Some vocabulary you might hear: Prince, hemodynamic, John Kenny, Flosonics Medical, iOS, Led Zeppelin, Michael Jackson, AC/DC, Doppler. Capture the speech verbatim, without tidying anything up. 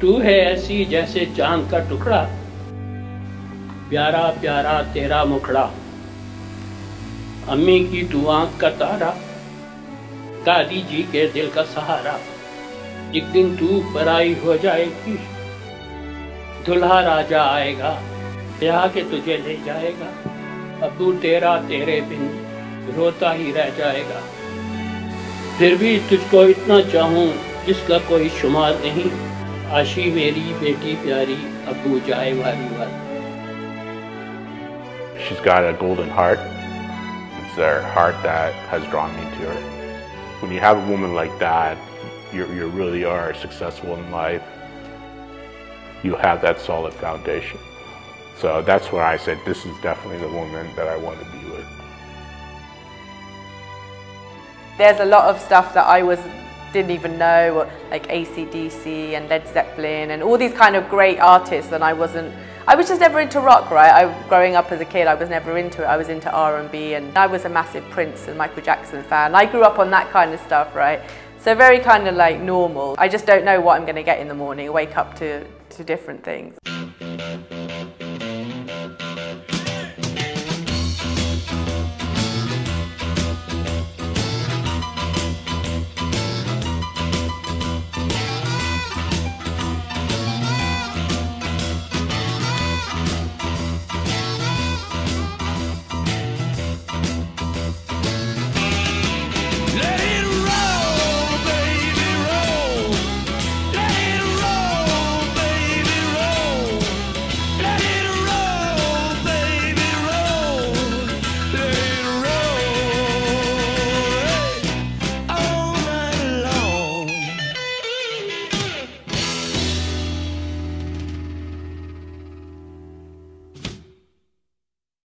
तू है ऐसी जैसे चांद का टुकड़ा, प्यारा प्यारा तेरा मुखड़ा, अम्मी की तू आंख का तारा, काली जी के दिल का सहारा। एक दिन तू पराई हो जाएगी, दुल्हा राजा आएगा, ब्याह के तुझे ले जाएगा। अब तू तेरा तेरे बिन रोता ही रह जाएगा। फिर भी तुझको इतना चाहूँ जिसका कोई शुमार नहीं, आशी मेरी बेटी प्यारी, अबू जाए वाली वाली। She's got a golden heart. It's her heart that has drawn me to her. When you have a woman like that, you, you really are successful in life. You have that solid foundation. So that's why I said this is definitely the woman that I want to be with. There's a lot of stuff that I was didn't even know, like A C D C and Led Zeppelin and all these kind of great artists, and I wasn't I was just never into rock, right? I, growing up as a kid, I was never into it. I was into R and B, and I was a massive Prince and Michael Jackson fan. I grew up on that kind of stuff, right? So very kind of like normal. I just don't know what I'm going to get in the morning, wake up to, to different things.